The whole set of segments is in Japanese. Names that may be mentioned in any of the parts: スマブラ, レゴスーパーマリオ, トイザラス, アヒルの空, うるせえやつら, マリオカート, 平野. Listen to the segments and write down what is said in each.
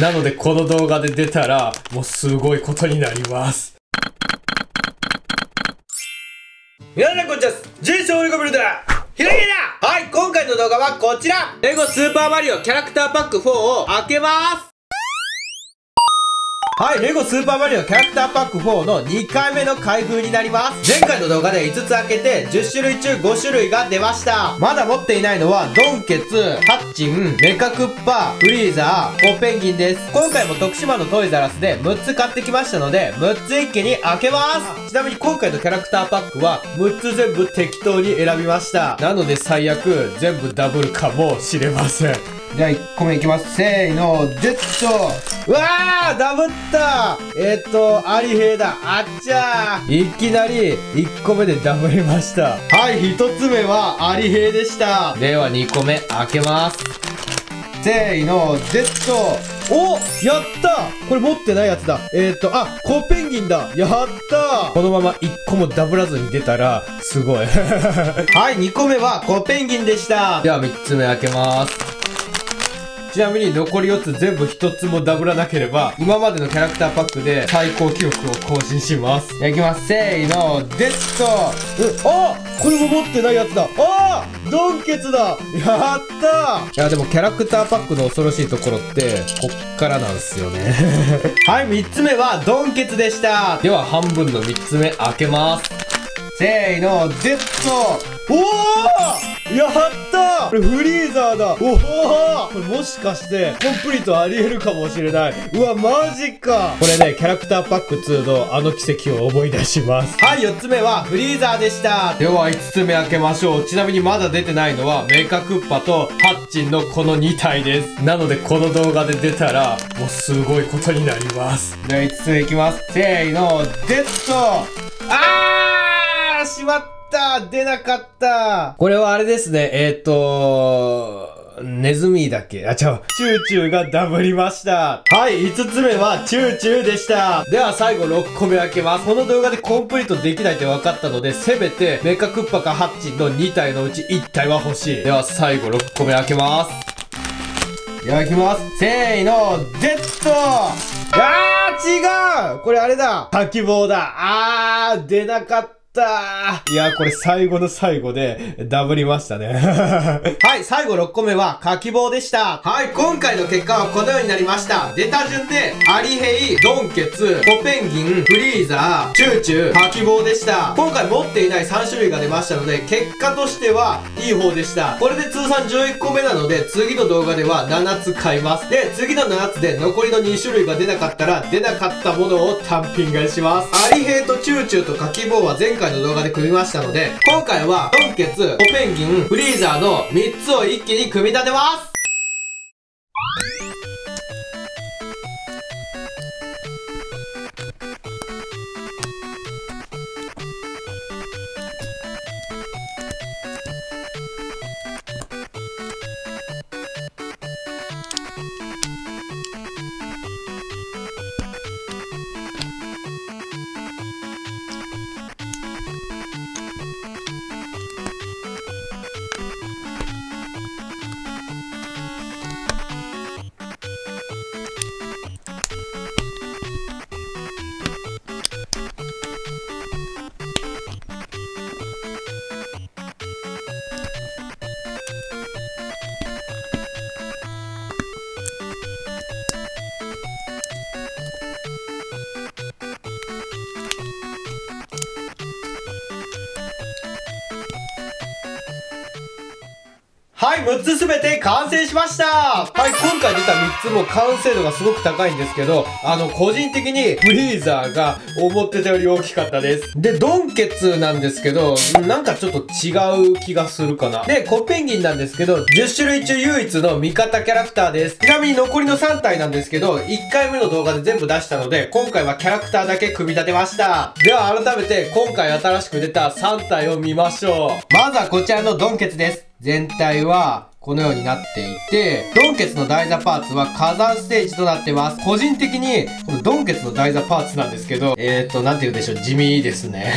なのでこの動画で出たらもうすごいことになります。皆さんこんにちは、人生オリコビルダーひらひら。はい、今回の動画はこちら、レゴスーパーマリオキャラクターパック4を開けます。はい、レゴスーパーマリオキャラクターパック4の2回目の開封になります。前回の動画で5つ開けて10種類中5種類が出ました。まだ持っていないのはドンケツ、ハッチン、メカクッパ、フリーザー、コペンギンです。今回も徳島のトイザラスで6つ買ってきましたので6つ一気に開けます。ちなみに今回のキャラクターパックは6つ全部適当に選びました。なので最悪全部ダブルかもしれません。じゃあ1個目いきます。せーの、ジュッと。うわー、ダブった。アリ兵だ。あっちゃー、いきなり1個目でダブりました。はい、1つ目はアリ兵でした。では2個目開けます。せーの、ジュッと。お、やったー。これ持ってないやつだ。あ、コペンギンだ。やったー。このまま1個もダブらずに出たら、すごい。はい、2個目はコペンギンでした。では3つ目開けます。ちなみに残り4つ全部1つもダブらなければ、今までのキャラクターパックで最高記録を更新します。いきます。せーの、デッド。あ、これも持ってないやつだ。あー、ドンケツだ。やったー。いや、でもキャラクターパックの恐ろしいところって、こっからなんですよね。はい、3つ目はドンケツでした。では、半分の3つ目開けます。せーの、デッド。おー、やったー。これフリーザーだ。おお、これもしかしてコンプリートありえるかもしれない。うわ、マジか。これね、キャラクターパック2のあの奇跡を思い出します。はい、4つ目はフリーザーでした。では5つ目開けましょう。ちなみにまだ出てないのはメカクッパとハッチンのこの2体です。なのでこの動画で出たらもうすごいことになります。では5つ目いきます。せーの、デッド。あー、しまった、出なかった。これはあれですね、ネズミだっけ。あ、ちゃう、チューチューがダブりました。はい、5つ目はチューチューでした。では最後6個目開けます。この動画でコンプリートできないって分かったので、せめてメカクッパかハッチンの2体のうち1体は欲しい。では最後6個目開けます。いただきます。せーの、デッド。あー、違う、これあれだ、かき棒だ。あー、出なかった。いやー、これ最後の最後でダブりましたね。はい、最後6個目はかき棒でした。はい、今回の結果はこのようになりました。出た順で、アリヘイ、ドンケツ、コペンギン、フリーザー、チューチュー、かき棒でした。今回持っていない3種類が出ましたので、結果としてはいい方でした。これで通算11個目なので、次の動画では7つ買います。で、次の7つで残りの2種類が出なかったら、出なかったものを単品買いします。アリヘイとチューチューとかき棒は前回の動画で組みましたので、今回はドンケツ、コペンギン、フリーザーの3つを一気に組み立てます。はい、6つすべて完成しました。はい、今回出た3つも完成度がすごく高いんですけど、個人的にフリーザーが思ってたより大きかったです。で、ドンケツなんですけど、なんかちょっと違う気がするかな。で、コペンギンなんですけど、10種類中唯一の味方キャラクターです。ちなみに残りの3体なんですけど、1回目の動画で全部出したので、今回はキャラクターだけ組み立てました。では改めて、今回新しく出た3体を見ましょう。まずはこちらのドンケツです。全体はこのようになっていて、ドンケツの台座パーツは火山ステージとなってます。個人的に、このドンケツの台座パーツなんですけど、なんて言うんでしょう、地味ですね。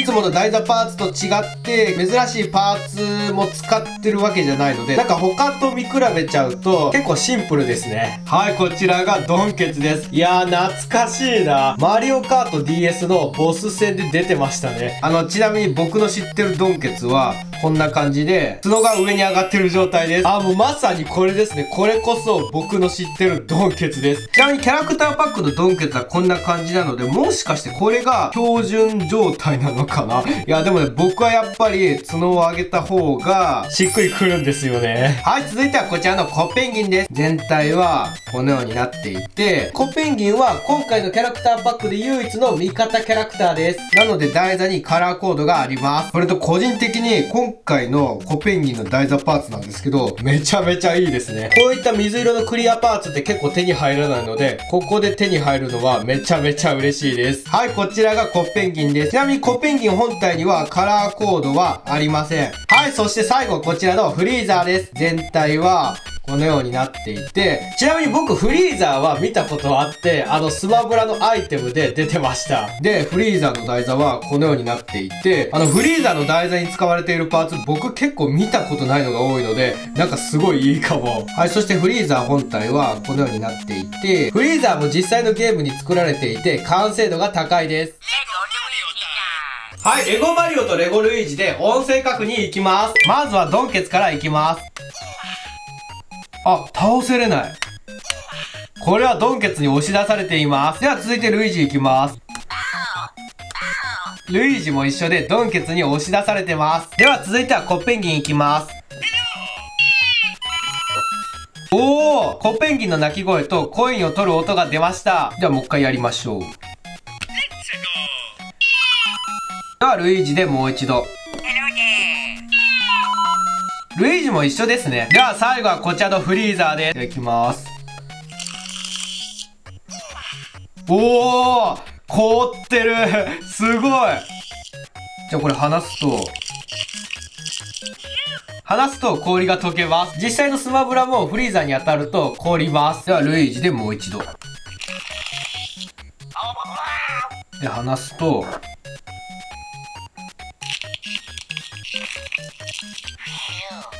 いつもの台座パーツと違って、珍しいパーツも使ってるわけじゃないので、なんか他と見比べちゃうと、結構シンプルですね。はい、こちらがドンケツです。いやー、懐かしいな。マリオカート DS のボス戦で出てましたね。ちなみに僕の知ってるドンケツは、こんな感じで、角が上に上がってる状態です。あ、もうまさにこれですね。これこそ僕の知ってるドンケツです。ちなみにキャラクターパックのドンケツはこんな感じなので、もしかしてこれが標準状態なのかな。いや、でもね、僕はやっぱり角を上げた方がしっくりくるんですよね。はい、続いてはこちらのコペンギンです。全体はこのようになっていて、コペンギンは今回のキャラクターパックで唯一の味方キャラクターです。なので台座にカラーコードがあります。これと個人的に今回のコペンギンの台座パーツなんですけど、めちゃめちゃいいですね。こういった水色のクリアパーツって結構手に入らないので、ここで手に入るのはめちゃめちゃ嬉しいです。はい、こちらがコペンギンです。ちなみにコペンギン本体にはカラーコードはありません。はい、そして最後こちらのフリーザーです。全体はこのようになっていて、ちなみに僕フリーザーは見たことあって、スマブラのアイテムで出てました。で、フリーザーの台座はこのようになっていて、フリーザーの台座に使われているパーツ、僕結構見たことないのが多いので、なんかすごいいいかも。はい、そしてフリーザー本体はこのようになっていて、フリーザーも実際のゲームに作られていて、完成度が高いです。はい、レゴマリオとレゴルイージで音声確認いきます。まずはドンケツからいきます。あ、倒せれない。これはドンケツに押し出されています。では続いてルイージいきます。ルイージも一緒でドンケツに押し出されてます。では続いてはコペンギンいきます。おー、コペンギンの鳴き声とコインを取る音が出ました。ではもう一回やりましょう。ではルイージでもう一度。ルイージも一緒ですね。では最後はこちらのフリーザーで。いただきます。おー、凍ってる。すごい。じゃあこれ離すと氷が溶けます。実際のスマブラもフリーザーに当たると凍ります。ではルイージでもう一度。で、離すと。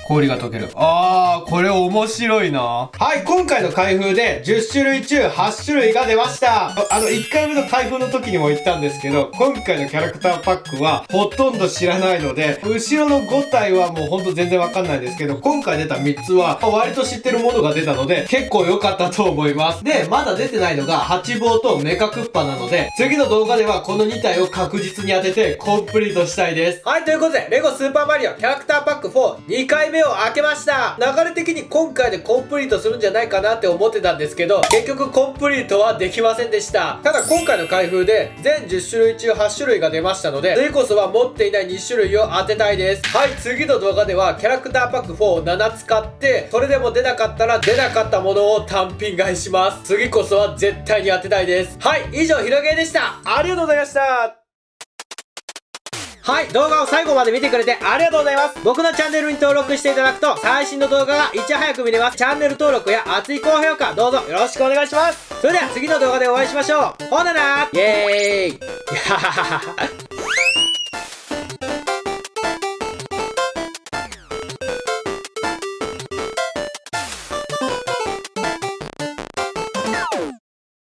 氷が溶ける。あー、これ面白いな。はい、今回の開封で10種類中8種類が出ました。1回目の開封の時にも言ったんですけど、今回のキャラクターパックはほとんど知らないので、後ろの5体はもうほんと全然わかんないんですけど、今回出た3つは割と知ってるものが出たので、結構良かったと思います。で、まだ出てないのがハチボウとメカクッパなので、次の動画ではこの2体を確実に当ててコンプリートしたいです。はい、ということで、レゴスーパーマリオキャラクターパック4、2回目を開けました。流れ的に今回でコンプリートするんじゃないかなって思ってたんですけど、結局コンプリートはできませんでした。ただ今回の開封で全10種類中8種類が出ましたので、次こそは持っていない2種類を当てたいです。はい、次の動画ではキャラクターパック4を7使って、それでも出なかったら出なかったものを単品買いします。次こそは絶対に当てたいです。はい、以上ひろげーでした。ありがとうございました。はい、動画を最後まで見てくれてありがとうございます。僕のチャンネルに登録していただくと、最新の動画がいち早く見れます。チャンネル登録や熱い高評価、どうぞよろしくお願いします。それでは次の動画でお会いしましょう。ほななー、イエーイ。